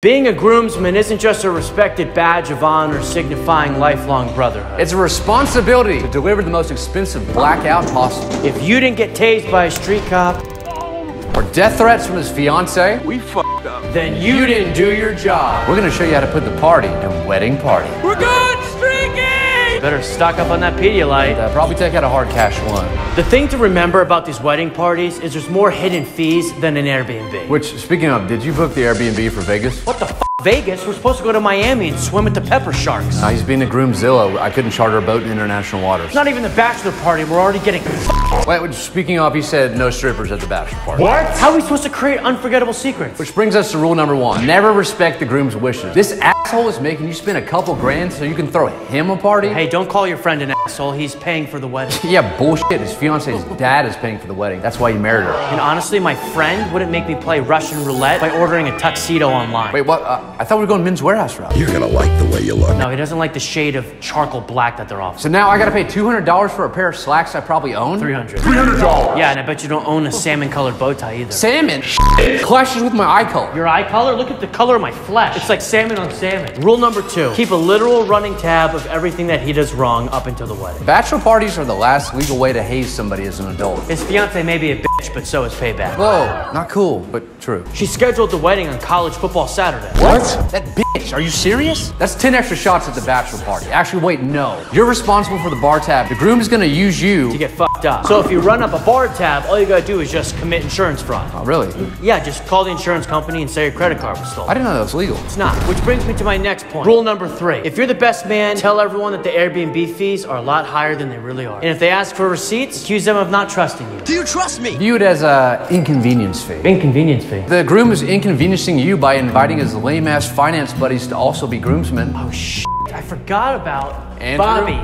Being a groomsman isn't just a respected badge of honor signifying lifelong brotherhood. It's a responsibility to deliver the most expensive blackout possible. If you didn't get tased by a street cop, or death threats from his fiance, we fucked up. Then you didn't do your job. We're gonna show you how to put the party in a wedding party. We're going streaking! Better stock up on that Pedialyte. And, probably take out a hard cash loan. The thing to remember about these wedding parties is there's more hidden fees than an Airbnb. Which, speaking of, did you book the Airbnb for Vegas? What the f***? Vegas? We're supposed to go to Miami and swim with the pepper sharks. He's being a groomzilla. I couldn't charter a boat in international waters. Not even the bachelor party. We're already getting f***ed. Wait, speaking of, he said no strippers at the bachelor party. What? How are we supposed to create unforgettable secrets? Which brings us to rule number one. Never respect the groom's wishes. This asshole is making you spend a couple grand so you can throw him a party? Hey, don't call your friend an asshole. He's paying for the wedding. Yeah, bullshit. His fiance's dad is paying for the wedding. That's why you married her. And honestly, my friend wouldn't make me play Russian roulette by ordering a tuxedo online. Wait, what? I thought we were going Men's Warehouse route. You're gonna like the way you look. No, he doesn't like the shade of charcoal black that they're offering. So now I gotta pay $200 for a pair of slacks I probably own? $300. $300? Yeah, and I bet you don't own a salmon-colored bow tie either. Salmon? Shit. Clashes with my eye color. Your eye color? Look at the color of my flesh. It's like salmon on salmon. Rule number two, keep a literal running tab of everything that he does wrong up until the wedding. Bachelor parties are the last legal way to haze somebody as an adult. His fiance may be a bitch, but so is payback. Whoa, not cool, but true. She scheduled the wedding on college football Saturday. What? That bitch, are you serious? That's 10 extra shots at the bachelor party. Actually, wait, no. You're responsible for the bar tab. The groom's gonna use you to get fucked up. So if you run up a bar tab, all you gotta do is just commit insurance fraud. Oh, really? Yeah, just call the insurance company and say your credit card was stolen. I didn't know that was legal. It's not, which brings me to my next point. Rule number three. If you're the best man, tell everyone that the Airbnb fees are a lot higher than they really are. And if they ask for receipts, accuse them of not trusting you. Do you trust me? View it as a inconvenience fee. Inconvenience fee. The groom is inconveniencing you by inviting his lame-ass finance buddies to also be groomsmen. Oh, shit. I forgot about Andrew. Bobby.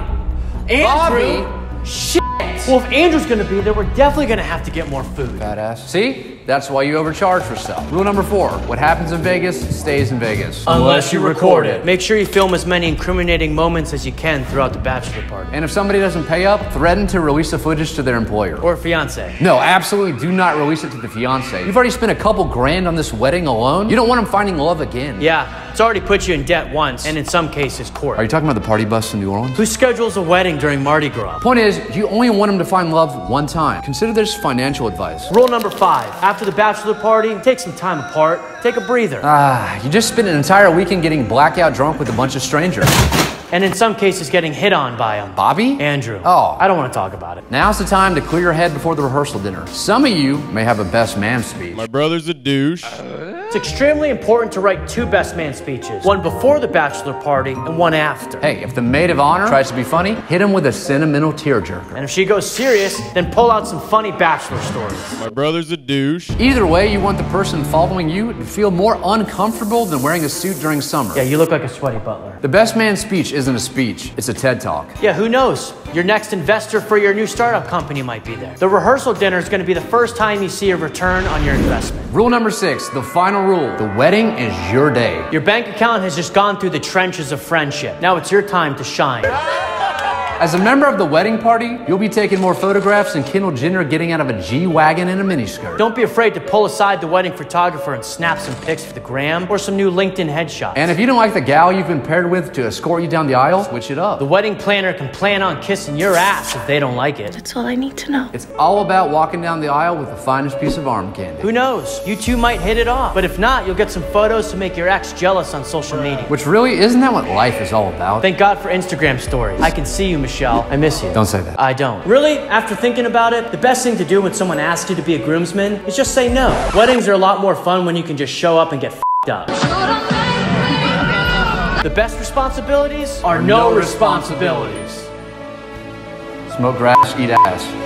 Andrew? Bobby? Shit. Well, if Andrew's gonna be there, we're definitely gonna have to get more food. Badass. See? That's why you overcharge for stuff. Rule number four, what happens in Vegas stays in Vegas. Unless you record it. Make sure you film as many incriminating moments as you can throughout the bachelor party. And if somebody doesn't pay up, threaten to release the footage to their employer. Or fiance. No, absolutely do not release it to the fiance. You've already spent a couple grand on this wedding alone. You don't want them finding love again. Yeah, it's already put you in debt once, and in some cases, court. Are you talking about the party bus in New Orleans? Who schedules a wedding during Mardi Gras? Point is, you only want them to find love one time. Consider this financial advice. Rule number five, after the bachelor party, take some time apart, take a breather. You just spent an entire weekend getting blackout drunk with a bunch of strangers. And in some cases, getting hit on by him. Bobby? Andrew. Oh. I don't want to talk about it. Now's the time to clear your head before the rehearsal dinner. Some of you may have a best man speech. My brother's a douche. It's extremely important to write two best man speeches. One before the bachelor party and one after. Hey, if the maid of honor tries to be funny, hit him with a sentimental tearjerker. And if she goes serious, then pull out some funny bachelor stories. My brother's a douche. Either way, you want the person following you to feel more uncomfortable than wearing a suit during summer. Yeah, you look like a sweaty butler. The best man speech isn't a speech, it's a TED Talk. Yeah, who knows? Your next investor for your new startup company might be there. The rehearsal dinner is gonna be the first time you see a return on your investment. Rule number six, the final rule. The wedding is your day. Your bank account has just gone through the trenches of friendship. Now it's your time to shine. As a member of the wedding party, you'll be taking more photographs than Kendall Jenner getting out of a G-Wagon in a miniskirt. Don't be afraid to pull aside the wedding photographer and snap some pics for the gram or some new LinkedIn headshots. And if you don't like the gal you've been paired with to escort you down the aisle, switch it up. The wedding planner can plan on kissing your ass if they don't like it. That's all I need to know. It's all about walking down the aisle with the finest piece of arm candy. Who knows? You two might hit it off. But if not, you'll get some photos to make your ex jealous on social media. Which really, isn't that what life is all about? Thank God for Instagram stories. I can see you, Michelle. I miss you. Don't say that. I don't. Really, after thinking about it, the best thing to do when someone asks you to be a groomsman is just say no. Weddings are a lot more fun when you can just show up and get f***ed up. The best responsibilities are no responsibilities. Smoke grass, eat ass.